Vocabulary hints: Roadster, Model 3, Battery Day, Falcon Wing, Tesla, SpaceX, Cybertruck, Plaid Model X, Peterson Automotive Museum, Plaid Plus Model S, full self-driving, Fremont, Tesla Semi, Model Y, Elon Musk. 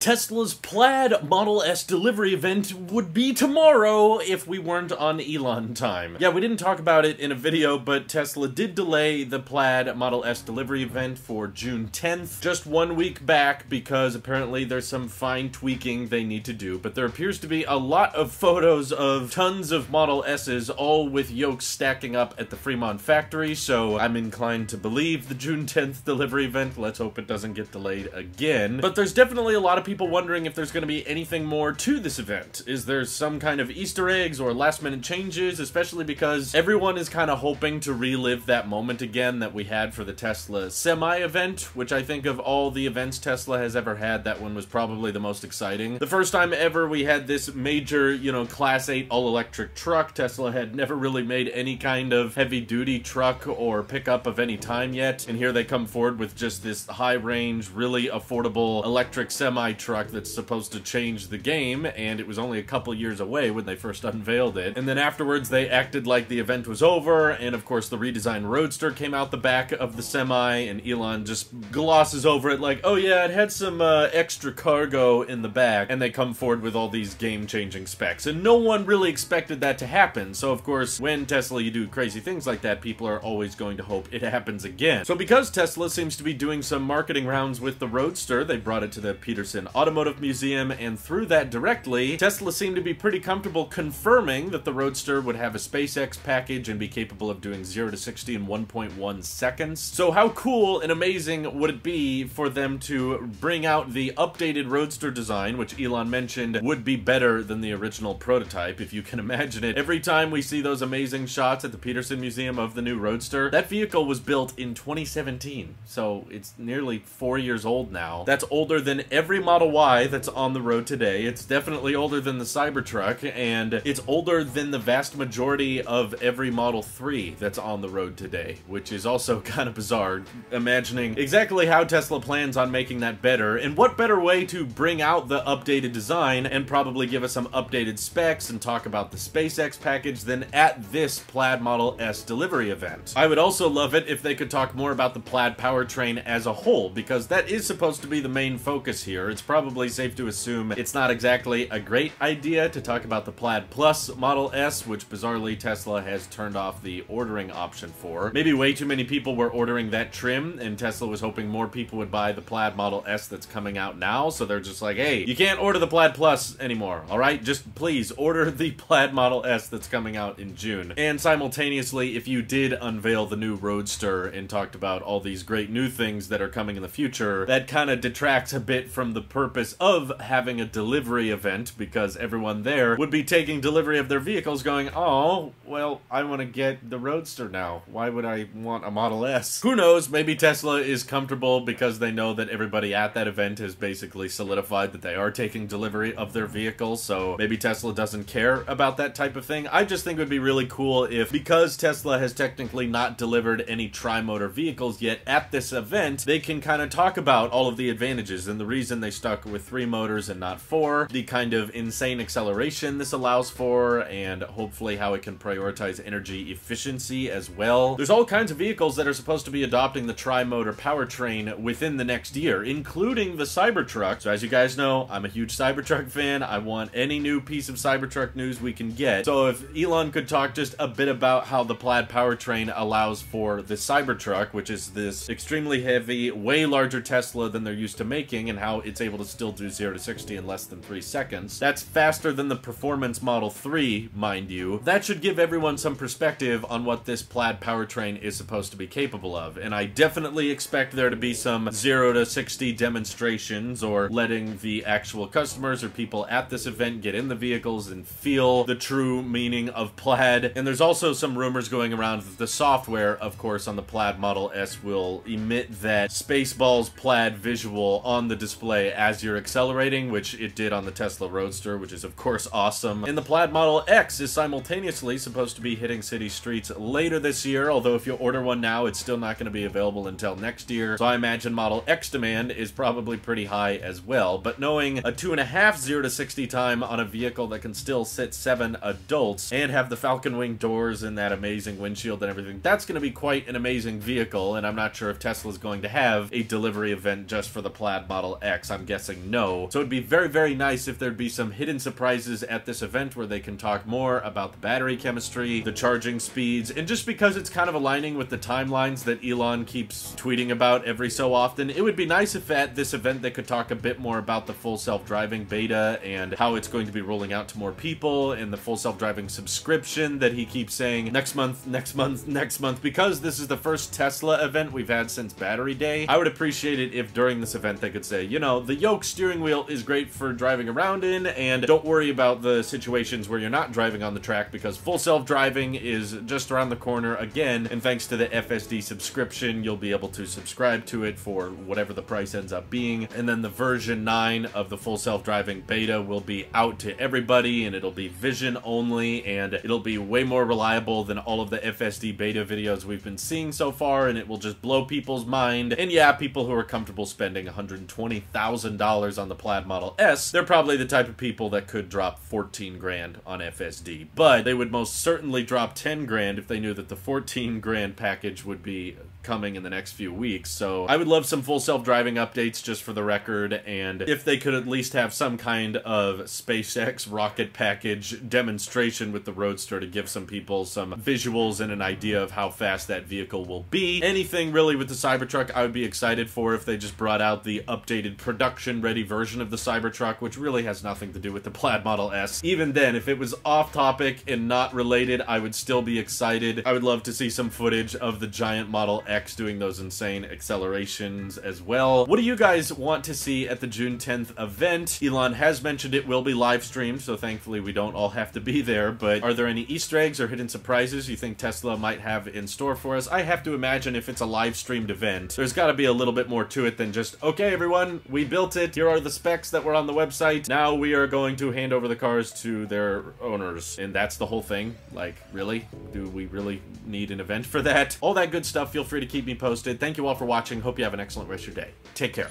Tesla's Plaid Model S delivery event would be tomorrow if we weren't on Elon time. Yeah, we didn't talk about it in a video, but Tesla did delay the Plaid Model S delivery event for June 10th, just 1 week back, because apparently there's some fine tweaking they need to do. But there appears to be a lot of photos of tons of Model S's, all with yokes stacking up at the Fremont factory, so I'm inclined to believe the June 10th delivery event. Let's hope it doesn't get delayed again. But there's definitely a lot of people wondering if there's going to be anything more to this event. Is there some kind of Easter eggs or last-minute changes, especially because everyone is kind of hoping to relive that moment again that we had for the Tesla Semi event, which I think of all the events Tesla has ever had, that one was probably the most exciting. The first time ever we had this major, you know, Class 8 all-electric truck. Tesla had never really made any kind of heavy-duty truck or pickup of any time yet, and here they come forward with just this high-range, really affordable electric semi truck that's supposed to change the game, and it was only a couple years away when they first unveiled it. And then afterwards they acted like the event was over, and of course the redesigned Roadster came out the back of the Semi, and Elon just glosses over it like, oh yeah, it had some extra cargo in the back, and they come forward with all these game-changing specs. And no one really expected that to happen, so of course when Tesla you do crazy things like that, people are always going to hope it happens again. So because Tesla seems to be doing some marketing rounds with the Roadster, they brought it to the Peterson Automotive Museum, and through that directly, Tesla seemed to be pretty comfortable confirming that the Roadster would have a SpaceX package and be capable of doing 0 to 60 in 1.1 seconds. So how cool and amazing would it be for them to bring out the updated Roadster design, which Elon mentioned would be better than the original prototype, if you can imagine it. Every time we see those amazing shots at the Peterson Museum of the new Roadster, that vehicle was built in 2017, so it's nearly 4 years old now. That's older than every Model Y that's on the road today. It's definitely older than the Cybertruck, and it's older than the vast majority of every Model 3 that's on the road today, which is also kind of bizarre, imagining exactly how Tesla plans on making that better, and what better way to bring out the updated design and probably give us some updated specs and talk about the SpaceX package than at this Plaid Model S delivery event. I would also love it if they could talk more about the Plaid powertrain as a whole, because that is supposed to be the main focus here. It's probably safe to assume it's not exactly a great idea to talk about the Plaid Plus Model S, which bizarrely Tesla has turned off the ordering option for. Maybe way too many people were ordering that trim, and Tesla was hoping more people would buy the Plaid Model S that's coming out now, so they're just like, hey, you can't order the Plaid Plus anymore, alright? Just please order the Plaid Model S that's coming out in June. And simultaneously, if you did unveil the new Roadster and talked about all these great new things that are coming in the future, that kind of detracts a bit from the purpose of having a delivery event, because everyone there would be taking delivery of their vehicles going, oh, well, I want to get the Roadster now. Why would I want a Model S? Who knows? Maybe Tesla is comfortable because they know that everybody at that event has basically solidified that they are taking delivery of their vehicles, so maybe Tesla doesn't care about that type of thing. I just think it would be really cool if, because Tesla has technically not delivered any tri-motor vehicles yet at this event, they can kind of talk about all of the advantages and the reason they stuck with 3 motors and not 4, the kind of insane acceleration this allows for, and hopefully how it can prioritize energy efficiency as well. There's all kinds of vehicles that are supposed to be adopting the tri-motor powertrain within the next year, including the Cybertruck. So as you guys know, I'm a huge Cybertruck fan. I want any new piece of Cybertruck news we can get. So if Elon could talk just a bit about how the Plaid powertrain allows for the Cybertruck, which is this extremely heavy, way larger Tesla than they're used to making, and how it's able to still do 0 to 60 in less than 3 seconds. That's faster than the performance Model 3, mind you. That should give everyone some perspective on what this Plaid powertrain is supposed to be capable of, and I definitely expect there to be some 0 to 60 demonstrations, or letting the actual customers or people at this event get in the vehicles and feel the true meaning of Plaid. And there's also some rumors going around that the software, of course, on the Plaid Model S will emit that Spaceballs Plaid visual on the display as you're accelerating, which it did on the Tesla Roadster, which is of course awesome. And the Plaid Model X is simultaneously supposed to be hitting city streets later this year, although if you order one now, it's still not going to be available until next year, so I imagine Model X demand is probably pretty high as well. But knowing a 2.5 0 to 60 time on a vehicle that can still sit 7 adults and have the Falcon Wing doors and that amazing windshield and everything, that's going to be quite an amazing vehicle, and I'm not sure if Tesla's going to have a delivery event just for the Plaid Model X. I'm guessing no. So it'd be very, very nice if there'd be some hidden surprises at this event where they can talk more about the battery chemistry, the charging speeds, and just because it's kind of aligning with the timelines that Elon keeps tweeting about every so often, it would be nice if at this event they could talk a bit more about the full self-driving beta and how it's going to be rolling out to more people and the full self-driving subscription that he keeps saying next month, because this is the first Tesla event we've had since Battery Day. I would appreciate it if during this event they could say, you know, the yoke steering wheel is great for driving around in, and don't worry about the situations where you're not driving on the track because full self-driving is just around the corner again, and thanks to the FSD subscription, you'll be able to subscribe to it for whatever the price ends up being, and then the version 9 of the full self-driving beta will be out to everybody, and it'll be vision only, and it'll be way more reliable than all of the FSD beta videos we've been seeing so far, and it will just blow people's mind. And yeah, people who are comfortable spending $120,000 on the Plaid Model S, they're probably the type of people that could drop 14 grand on FSD, but they would most certainly drop 10 grand if they knew that the 14 grand package would be coming in the next few weeks. So I would love some full self-driving updates just for the record, and if they could at least have some kind of SpaceX rocket package demonstration with the Roadster to give some people some visuals and an idea of how fast that vehicle will be. Anything really with the Cybertruck I would be excited for if they just brought out the updated production ready version of the Cybertruck, which really has nothing to do with the Plaid Model S. Even then, if it was off topic and not related, I would still be excited. I would love to see some footage of the giant Model X doing those insane accelerations as well. What do you guys want to see at the June 10th event? Elon has mentioned it will be live streamed, so thankfully we don't all have to be there, but are there any Easter eggs or hidden surprises you think Tesla might have in store for us? I have to imagine if it's a live streamed event, there's got to be a little bit more to it than just, okay everyone, we built it, here are the specs that were on the website, now we are going to hand over the cars to their owners, and that's the whole thing. Like, really? Do we really need an event for that? All that good stuff, feel free to keep me posted. Thank you all for watching. Hope you have an excellent rest of your day. Take care.